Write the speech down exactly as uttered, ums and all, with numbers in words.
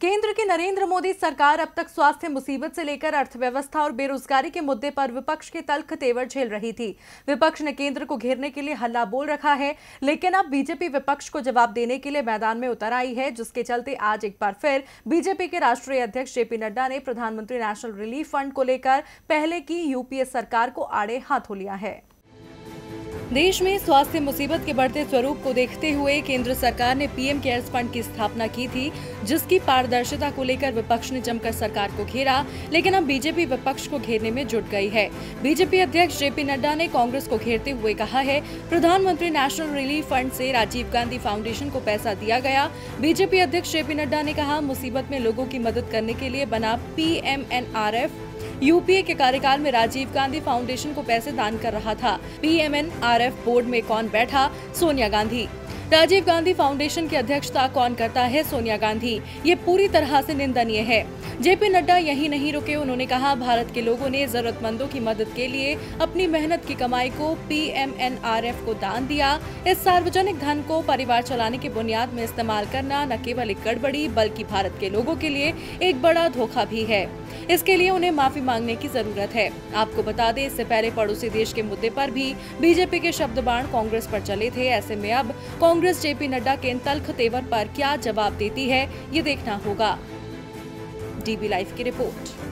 केंद्र की नरेंद्र मोदी सरकार अब तक स्वास्थ्य मुसीबत से लेकर अर्थव्यवस्था और बेरोजगारी के मुद्दे पर विपक्ष के तल्ख तेवर झेल रही थी। विपक्ष ने केंद्र को घेरने के लिए हल्ला बोल रखा है, लेकिन अब बीजेपी विपक्ष को जवाब देने के लिए मैदान में उतर आई है, जिसके चलते आज एक बार फिर बीजेपी के राष्ट्रीय अध्यक्ष जेपी नड्डा ने प्रधानमंत्री नेशनल रिलीफ फंड को लेकर पहले की यूपीए सरकार को आड़े हाथों लिया है। देश में स्वास्थ्य मुसीबत के बढ़ते स्वरूप को देखते हुए केंद्र सरकार ने पीएम केयर्स फंड की स्थापना की थी, जिसकी पारदर्शिता को लेकर विपक्ष ने जमकर सरकार को घेरा, लेकिन अब बीजेपी विपक्ष को घेरने में जुट गई है। बीजेपी अध्यक्ष जेपी नड्डा ने कांग्रेस को घेरते हुए कहा है, प्रधानमंत्री नेशनल रिलीफ फंड से राजीव गांधी फाउंडेशन को पैसा दिया गया। बीजेपी अध्यक्ष जेपी नड्डा ने कहा, मुसीबत में लोगों की मदद करने के लिए बना P M N R F UPA के कार्यकाल में राजीव गांधी फाउंडेशन को पैसे दान कर रहा था। P M N R F board में कौन बैठा? सोनिया गांधी। राजीव गांधी फाउंडेशन की अध्यक्षता कौन करता है? सोनिया गांधी। ये पूरी तरह से निंदनीय है। जेपी नड्डा यही नहीं रुके, उन्होंने कहा, भारत के लोगों ने जरूरतमंदों की मदद के लिए अपनी मेहनत की कमाई को P M N R F को दान दिया। इस सार्वजनिक धन को परिवार चलाने की बुनियाद में इस्तेमाल करना न केवल एक गड़बड़ी बल्कि भारत के लोगों के लिए एक बड़ा धोखा भी है। इसके लिए उन्हें माफी मांगने की जरूरत है। आपको बता दें, इससे पहले पड़ोसी देश के मुद्दे पर भी बीजेपी के शब्द बाण कांग्रेस पर चले थे। ऐसे में अब कांग्रेस जेपी नड्डा के इन तल्ख तेवर पर क्या जवाब देती है, ये देखना होगा। डीबी लाइव की रिपोर्ट।